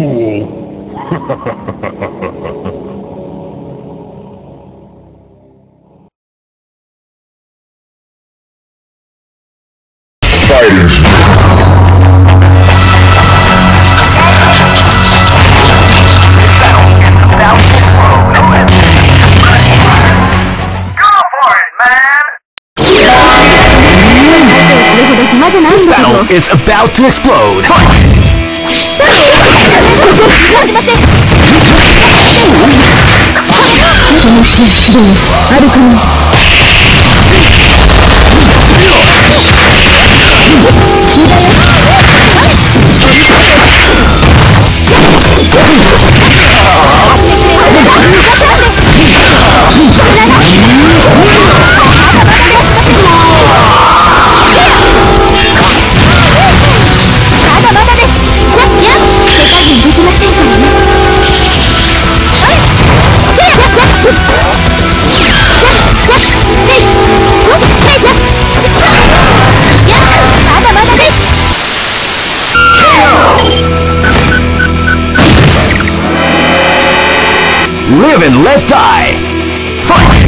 fool! This battle is about to explode! Live and let die! Fight!